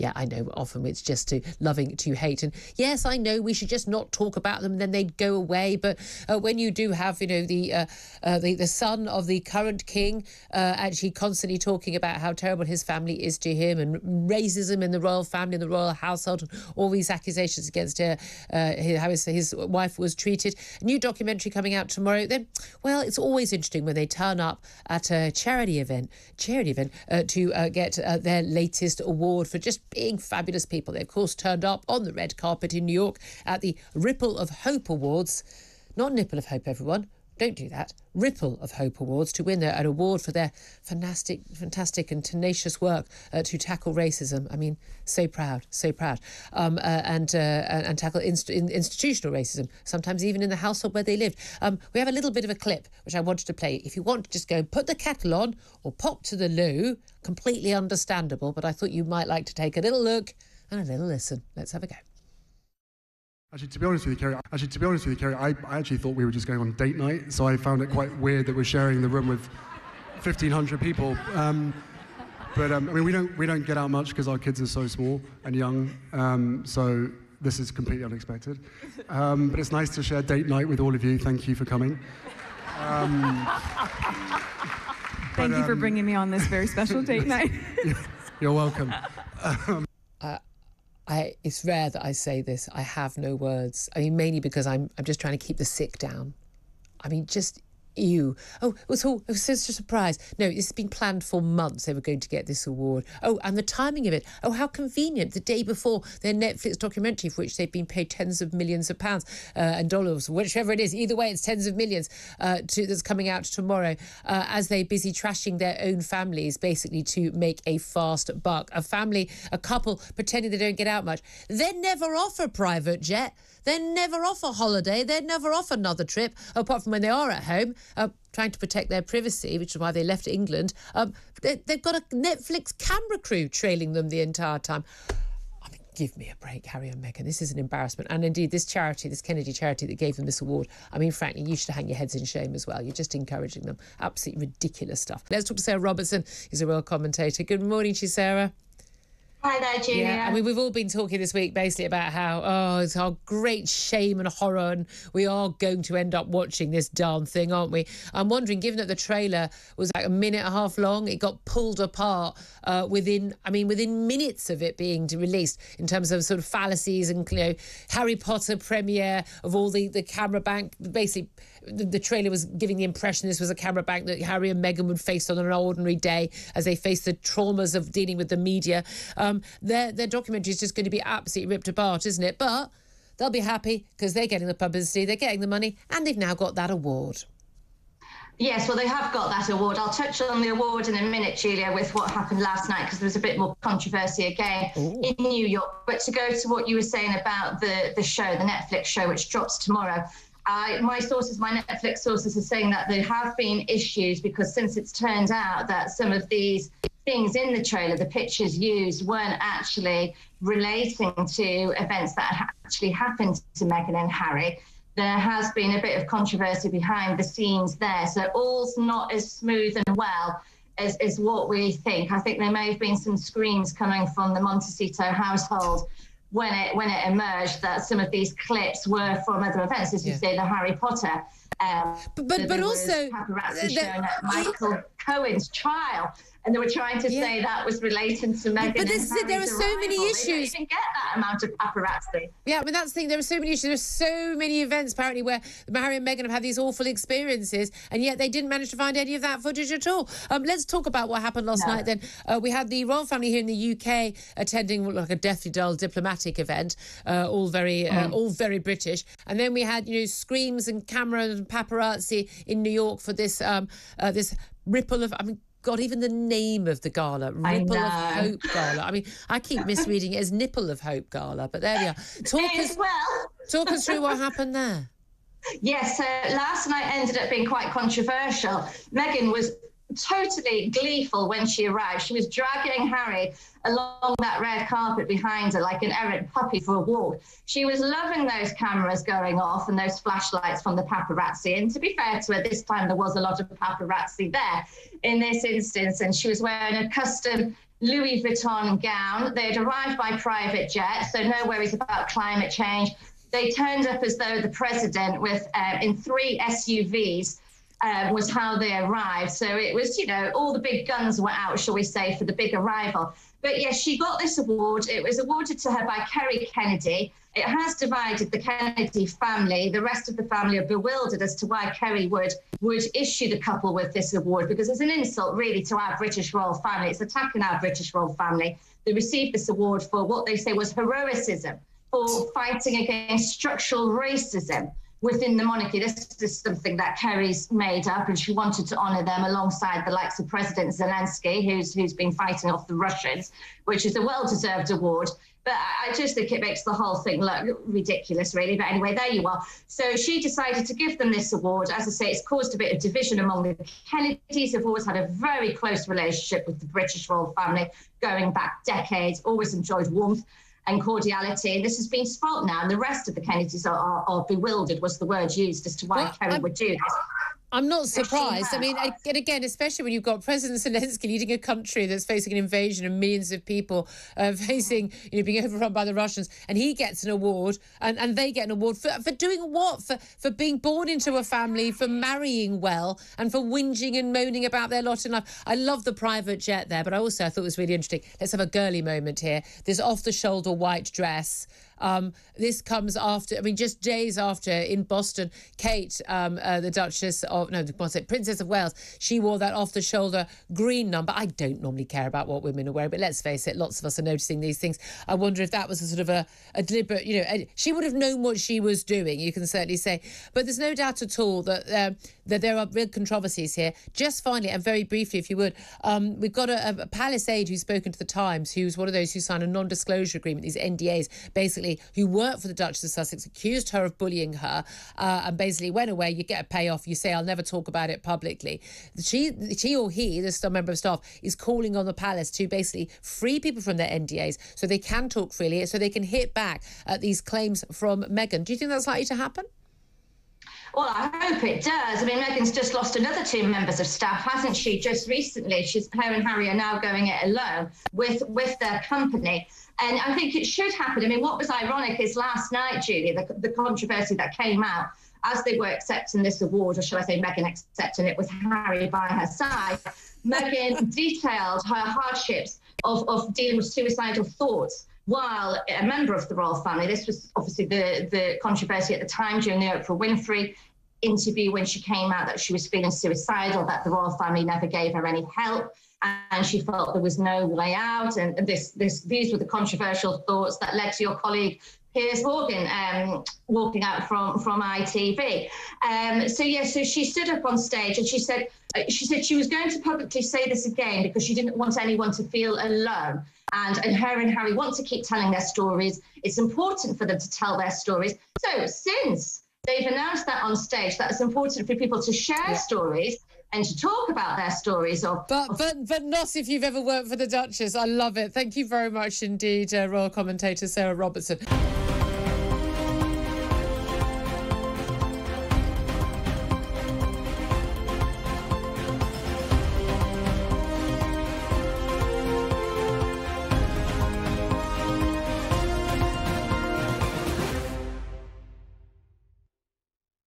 yeah, I know often it's just to loving to hate. And yes, I know we should just not talk about them and then they'd go away. But when you do have, you know, the son of the current king actually constantly talking about how terrible his family is to him and racism in the royal family, in the royal household, and all these accusations against her, how his wife was treated. A new documentary coming out tomorrow. Then, well, it's always interesting when they turn up at a charity event to get their latest award for just being fabulous people. They, of course, turned up on the red carpet in New York at the Ripple of Hope Awards. Not Nipple of Hope, everyone. Don't do that. Ripple of Hope Awards, to win an award for their fantastic and tenacious work to tackle racism. I mean, so proud. And tackle institutional racism, sometimes even in the household where they lived. We have a little bit of a clip, which I wanted to play. If you want to just go put the kettle on or pop to the loo, completely understandable, but I thought you might like to take a little look and a little listen. Let's have a go. Actually, to be honest with you, Kerry, I actually thought we were just going on date night, so I found it quite weird that we're sharing the room with 1,500 people. I mean, we don't get out much because our kids are so small and young, so this is completely unexpected. But it's nice to share date night with all of you. Thank you for coming. Thank you for bringing me on this very special date night. You're welcome. It's rare that I say this. I have no words. I mean, mainly because I'm just trying to keep the sick down. I mean, just ew. Oh, it was such a surprise. No, this has been planned for months. They were going to get this award. Oh, and the timing of it. Oh, how convenient. The day before their Netflix documentary, for which they've been paid tens of millions of pounds and dollars, whichever it is. Either way, it's tens of millions that's coming out tomorrow as they're busy trashing their own families, basically to make a fast buck. A couple pretending they don't get out much. They're never off a private jet. They're never off a holiday. They're never off another trip, apart from when they are at home. Trying to protect their privacy, which is why they left England. They've got a Netflix camera crew trailing them the entire time. I mean, give me a break, Harry and Meghan. This is an embarrassment. And indeed, this Kennedy charity that gave them this award, I mean, frankly, you should hang your heads in shame as well. You're just encouraging them. Absolutely ridiculous stuff. Let's talk to Sarah Robertson, who's a royal commentator. Good morning to you, Sarah. Hi there, Julia. Yeah, I mean, we've all been talking this week basically about how, oh, it's our great shame and horror, and we are going to end up watching this darn thing, aren't we? I'm wondering, given that the trailer was like a minute and a half long, it got pulled apart within minutes of it being released, in terms of sort of fallacies and, you know, Harry Potter premiere of all the camera bank. Basically, the trailer was giving the impression this was a camera bank that Harry and Meghan would face on an ordinary day as they face the traumas of dealing with the media. Their documentary is just going to be absolutely ripped apart, isn't it? But they'll be happy because they're getting the publicity, they're getting the money, and they've now got that award. Yes, well, they have got that award. I'll touch on the award in a minute, Julia, with what happened last night, because there was a bit more controversy again in New York. But to go to what you were saying about the show, the Netflix show, which drops tomorrow, my Netflix sources are saying that there have been issues, because since it's turned out that some of these things in the trailer, the pictures used, weren't actually relating to events that had actually happened to Meghan and Harry, there has been a bit of controversy behind the scenes there. So all's not as smooth and well as what we think. I think there may have been some screams coming from the Montecito household when it emerged that some of these clips were from other events, as you say, the Harry Potter. But also paparazzi showing at Michael Cohen's trial, and they were trying to say that was relating to Meghan. But there are so many issues. They don't even get that amount of paparazzi. Yeah, but that's the thing. There are so many issues. There are so many events apparently where Harry and Meghan have had these awful experiences, and yet they didn't manage to find any of that footage at all. Let's talk about what happened last night. Then we had the royal family here in the UK attending what looked like a deathly dull diplomatic event, all very British. And then we had, you know, screams and cameras and paparazzi in New York for this this Ripple of, I mean, God, even the name of the gala, Ripple of Hope Gala. I mean, I keep misreading it as Nipple of Hope Gala, but there we are. Talk us through what happened there. Yes, so last night ended up being quite controversial. Meghan was totally gleeful when she arrived. She was dragging Harry along that red carpet behind her like an errant puppy for a walk. She was loving those cameras going off and those flashlights from the paparazzi. And to be fair to her, this time there was a lot of paparazzi there in this instance. And she was wearing a custom Louis Vuitton gown. They had arrived by private jet, so no worries about climate change. They turned up as though the president with in 3 SUVs was how they arrived. So it was, you know, all the big guns were out, shall we say, for the big arrival. But yes, she got this award. It was awarded to her by Kerry Kennedy. It has divided the Kennedy family. The rest of the family are bewildered as to why Kerry would issue the couple with this award, because it's an insult, really, to our British royal family. It's attacking our British royal family. They received this award for what they say was heroism, for fighting against structural racism within the monarchy. This is something that Kerry's made up, and she wanted to honour them alongside the likes of President Zelensky, who's been fighting off the Russians, which is a well-deserved award. But I just think it makes the whole thing look ridiculous, really. But anyway, there you are. So she decided to give them this award. As I say, it's caused a bit of division among the Kennedys, who've always had a very close relationship with the British royal family, going back decades, always enjoyed warmth and cordiality, and this has been spoilt now, and the rest of the Kennedys are bewildered, was the word used, as to why Kerry would do this. I'm not surprised. I mean, and again, especially when you've got President Zelensky leading a country that's facing an invasion and millions of people facing, you know, being overrun by the Russians, and he gets an award, and they get an award for doing what? For being born into a family, for marrying well, and for whinging and moaning about their lot in life. I love the private jet there, but I thought it was really interesting. Let's have a girly moment here. This off-the-shoulder white dress. This comes after, I mean, just days after, in Boston, Kate, the Duchess of, no, Princess of Wales, she wore that off-the-shoulder green number. I don't normally care about what women are wearing, but let's face it, lots of us are noticing these things. I wonder if that was a sort of a deliberate, you know, she would have known what she was doing, you can certainly say. But there's no doubt at all that, that there are real controversies here. Just finally, and very briefly, if you would, we've got a palace aide who's spoken to The Times, who's one of those who signed a non-disclosure agreement, these NDAs, basically, who worked for the Duchess of Sussex, accused her of bullying her, and basically went away. You get a payoff. You say, I'll never talk about it publicly. She or he, this member of staff, is calling on the palace to basically free people from their NDAs so they can talk freely, so they can hit back at these claims from Meghan. Do you think that's likely to happen? Well, I hope it does. I mean, Meghan's just lost another 2 members of staff, hasn't she, just recently? Her and Harry are now going it alone with their company. And I think it should happen. I mean, what was ironic is last night, Julie, the controversy that came out as they were accepting this award, or shall I say Meghan accepting it with Harry by her side, Meghan detailed her hardships of dealing with suicidal thoughts while a member of the royal family. This was obviously the controversy at the time during the Oprah Winfrey interview when she came out that she was feeling suicidal, that the royal family never gave her any help, and she felt there was no way out. And these were the controversial thoughts that led to your colleague Piers Morgan walking out from ITV. So she stood up on stage and she said she was going to publicly say this again because she didn't want anyone to feel alone. And her and Harry want to keep telling their stories. It's important for them to tell their stories. So since they've announced that on stage, that it's important for people to share stories and to talk about their stories. But not if you've ever worked for the Duchess. I love it. Thank you very much indeed, Royal Commentator Sarah Robertson.